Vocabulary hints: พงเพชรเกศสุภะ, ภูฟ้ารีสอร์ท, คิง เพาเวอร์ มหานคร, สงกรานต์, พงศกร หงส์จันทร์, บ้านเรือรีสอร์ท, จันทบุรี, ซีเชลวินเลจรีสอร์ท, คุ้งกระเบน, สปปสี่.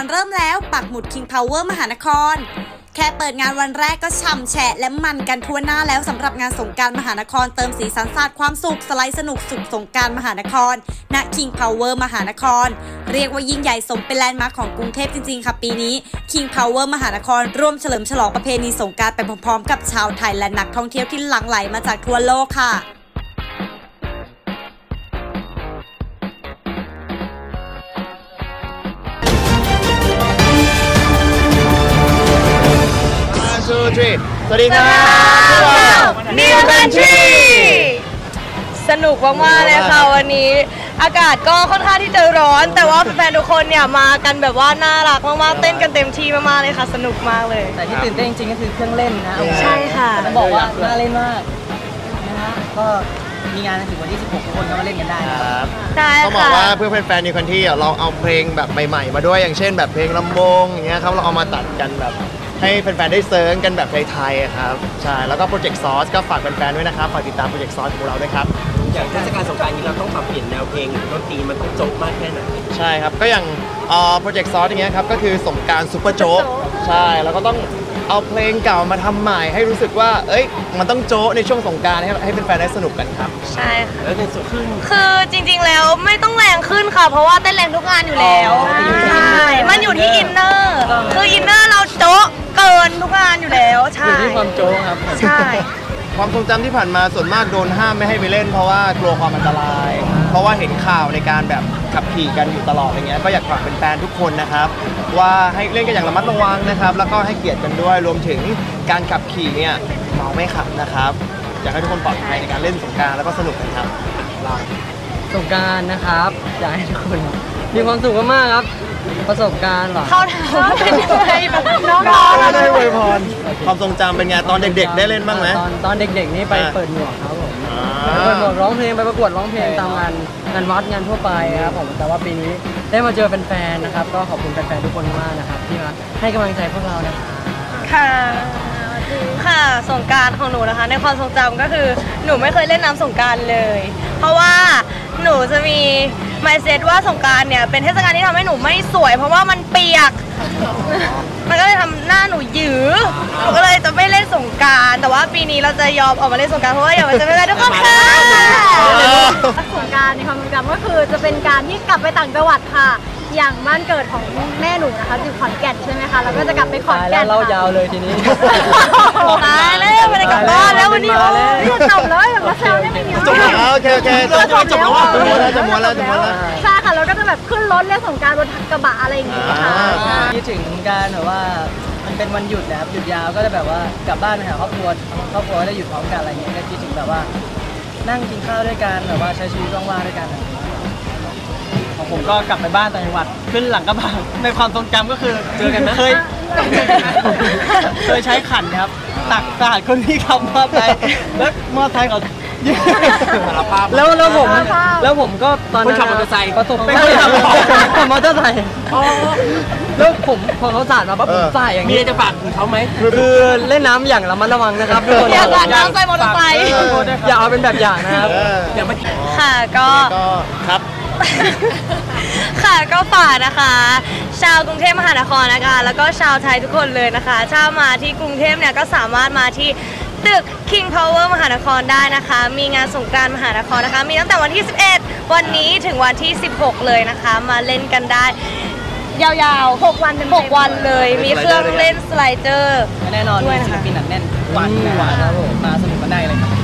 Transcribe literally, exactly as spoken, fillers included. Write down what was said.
รเริ่มแล้วปักหมุด King Power มหานครแค่เปิดงานวันแรกก็ฉ่ำแฉะและมันกันทั่วหน้าแล้วสำหรับงานสงกรานต์มหานครเติมสีสันสาดความสุขสไลด์สนุกสุขสงกรานต์มหานครณ King Power มหานครเรียกว่ายิ่งใหญ่สมเป็นแลนด์มาร์คของกรุงเทพจริงๆค่ะปีนี้ King Power มหานครร่วมเฉลิมฉลองประเพณีสงกรานต์ไปพร้อมๆกับชาวไทยและนักท่องเที่ยวที่หลั่งไหลมาจากทั่วโลกค่ะสวัสดีครับนิวบันชีสนุกมากๆเลยค่ะวันนี้อากาศก็ค่อนข้างที่จะร้อนแต่ว่าแฟนๆทุกคนเนี่ยมากันแบบว่าน่ารักมากๆเต้นกันเต็มที่มากๆเลยค่ะสนุกมากเลยแต่ที่ตื่นเต้นจริงๆก็คือเครื่องเล่นนะใช่ค่ะบอกว่าน่าเล่นมากนะก็มีงานถึงวันที่สิบหกทุกคนก็มาเล่นกันได้ครับต้องบอกว่าเพื่อแฟนๆนิวบันชีเราเอาเพลงแบบใหม่ๆมาด้วยอย่างเช่นแบบเพลงลำวงอย่างเงี้ยครับเราเอามาตัดกันแบบให้แฟนๆได้เซิร์ฟกันแบบไทยๆครับใช่แล้วก็โปรเจกต์ซอสก็ฝากแฟนๆด้วยนะครับฝากติดตามโปรเจกต์ซอสของเราด้วยครับอย่างเทศกาลสงกรานต์นี้เราต้องปรับเปลี่ยนแนวเพลงดนตรีมันต้องโจ๊กมากแค่ไหนใช่ครับก็อย่างโปรเจกต์ซอสอย่างเงี้ยครับก็คือสงกรานต์ซุปเปอร์โจ๊กใช่แล้วก็ต้องเอาเพลงเก่ามาทำใหม่ให้รู้สึกว่าเอ้ยมันต้องโจ๊กในช่วงสงกรานต์ให้แฟนๆได้สนุกกันครับใช่ค่ะแล้วในส่วนขึ้นคือจริงๆแล้วไม่ต้องแรงขึ้นค่ะเพราะว่าเต้นแรงทุกงานอยู่แล้วใช่มันอยู่ที่อินเนอร์คืออินเนอร์เราโจ๊กเกินทุกงานอยู่แล้วใช่อยู่ที่ความโจ๊กครับใช่ความทรงจำที่ผ่านมาส่วนมากโดนห้ามไม่ให้ไปเล่นเพราะว่ากลัวความอันตรายเพราะว่าเห็นข่าวในการแบบขับขี่กันอยู่ตลอดอย่างเงี้ยก็อยากฝากเป็นแฟนทุกคนนะครับว่าให้เล่นกันอย่างระมัดระวังนะครับแล้วก็ให้เกียรติกันด้วยรวมถึงการขับขี่เนี่ยเมาไม่ขับนะครับอยากให้ทุกคนปลอดภัยในการเล่นสงกรานต์แล้วก็สนุกกันครับสงกรานต์นะครับอยากให้ทุกคนมีความสุขมากครับประสบการณ์หรอเข้าทางเป็นอะไรแบบน้องๆได้อวยพรความทรงจำเป็นไงตอนเด็กๆได้เล่นบ้างไหมตอนตอนเด็กๆนี่ไปเปิดหมวกครับผมเปิดหมวกร้องเพลงไปประกวดร้องเพลงตามงานงานวัดงานทั่วไปครับผมแต่ว่าปีนี้ได้มาเจอแฟนๆนะครับก็ขอบคุณแฟนๆทุกคนมากนะครับที่มาให้กำลังใจพวกเรานะคะค่ะค่ะสงกรานต์ของหนูนะคะในความทรงจำก็คือหนูไม่เคยเล่นน้ำสงกรานต์เลยเพราะว่าหนูจะมีหมายเซตว่าสงกรานต์เนี่ยเป็นเทศกาลที่ทำให้หนูไม่สวยเพราะว่ามันเปียกมันก็เลยทำหน้าหนูหยือหนูก็เลยจะไม่เล่นสงกรานต์แต่ว่าปีนี้เราจะยอมออกมาเล่นสงกรานต์เพราะว่าอยากจะไม่ได้ทุกคนค่ะสงกรานต์ในความทรงจำก็คือจะเป็นการที่กลับไปต่างจังหวัดค่ะอย่างบ้านเกิดของแม่หนูนะคะอยู่ขอนแก่นใช่ไหมคะเราก็จะกลับไปขอนแก่นแล้วเล่ายาวเลยทีนี้ตายแล้วไปกลับบ้านแล้ววันนี้เราจบเลยแบบว่าเช้าเนี่ยไม่มีจบแล้วโอเคโอเคจบแล้วจบแล้วจบแล้วจบแล้วใช่ค่ะเราก็จะแบบขึ้นรถเรื่องของการรถกระบะอะไรอย่างเงี้ยค่ะที่ถึงการแบบว่ามันเป็นวันหยุดนะครับหยุดยาวก็จะแบบว่ากลับบ้านไปหาครอบครัวครอบครัวได้หยุดพร้อมกันอะไรเงี้ยก็คิดถึงแบบว่านั่งกินข้าวด้วยกันแบบว่าใช้ชีวิตว่างๆด้วยกันผมก็กลับไปบ้านต่างจังหวัดขึ้นหลังกระบะในความทรงจำก็คือเจอกันนะเคยเคยใช้ขันครับตักสาดคนที่ขับมอไซค์แล้วมอไซค์เขาแล้วแล้วผมแล้วผมก็ตอนนั้นขับมอเตอร์ไซค์ประสบไปขับมอเตอร์ไซค์แล้วผมพอเขาสาดมาปั๊บผมใส่อย่างนี้มีจะฝากถึงเขาไหมคือเล่นน้ำอย่างระมัดระวังนะครับทุกคนอย่าสาดน้ำใส่มอเตอร์ไซค์อย่าเอาเป็นแบบอย่างนะครับค่ะก็ครับค่ะก็ฝากนะคะชาวกรุงเทพมหานครนะคะแล้วก็ชาวไทยทุกคนเลยนะคะถ้ามาที่กรุงเทพเนี่ยก็สามารถมาที่ตึก King Power มหานครได้นะคะมีงานสงกรานต์มหานครนะคะมีตั้งแต่วันที่สิบเอ็ดวันนี้ถึงวันที่สิบหกเลยนะคะมาเล่นกันได้ยาวๆหกวันหกวันเลยมีเครื่องเล่นสไลเดอร์แน่นอนด้วยนะคะมีหนักแน่นวันมาสนุกกันได้เลย